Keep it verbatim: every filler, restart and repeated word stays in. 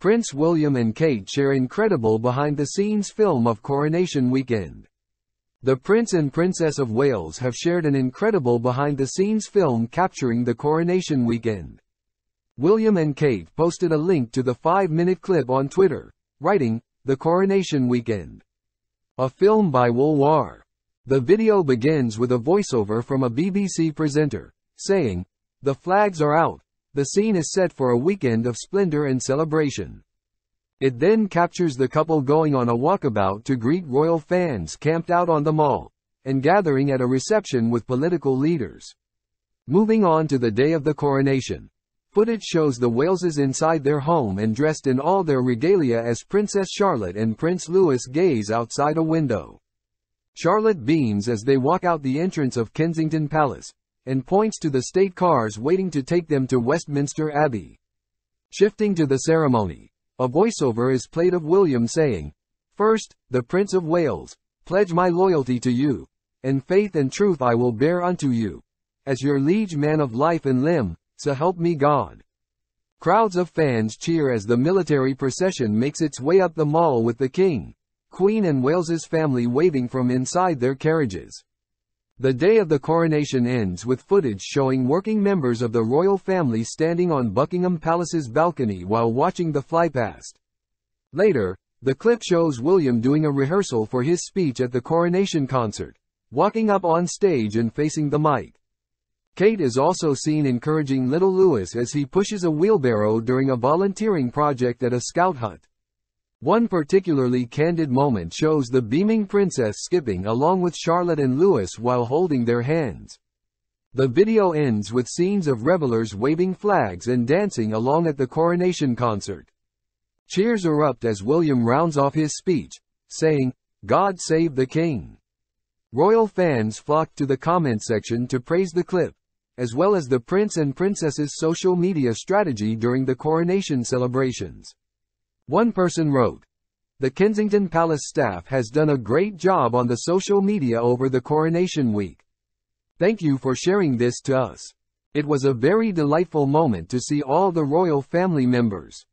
Prince William and Kate share incredible behind-the-scenes film of Coronation Weekend. The Prince and Princess of Wales have shared an incredible behind-the-scenes film capturing the Coronation Weekend. William and Kate posted a link to the five-minute clip on Twitter, writing, "The Coronation Weekend. A film by Wolwar." The video begins with a voiceover from a B B C presenter, saying, "The flags are out. The scene is set for a weekend of splendor and celebration." It then captures the couple going on a walkabout to greet royal fans camped out on the Mall, and gathering at a reception with political leaders. Moving on to the day of the coronation. Footage shows the Waleses inside their home and dressed in all their regalia as Princess Charlotte and Prince Louis gaze outside a window. Charlotte beams as they walk out the entrance of Kensington Palace, and points to the state cars waiting to take them to Westminster Abbey. Shifting to the ceremony, a voiceover is played of William saying, "First, the Prince of Wales, pledge my loyalty to you, and faith and truth I will bear unto you, as your liege man of life and limb, so help me God." Crowds of fans cheer as the military procession makes its way up the Mall with the King, Queen and Wales's family waving from inside their carriages. The day of the coronation ends with footage showing working members of the royal family standing on Buckingham Palace's balcony while watching the fly past. Later, the clip shows William doing a rehearsal for his speech at the coronation concert, walking up on stage and facing the mic. Kate is also seen encouraging little Louis as he pushes a wheelbarrow during a volunteering project at a scout hut. One particularly candid moment shows the beaming princess skipping along with Charlotte and Louis while holding their hands. The video ends with scenes of revelers waving flags and dancing along at the coronation concert. Cheers erupt as William rounds off his speech, saying, "God save the King." Royal fans flocked to the comment section to praise the clip, as well as the Prince and Princess's social media strategy during the coronation celebrations. One person wrote, "The Kensington Palace staff has done a great job on the social media over the coronation week. Thank you for sharing this to us. It was a very delightful moment to see all the royal family members."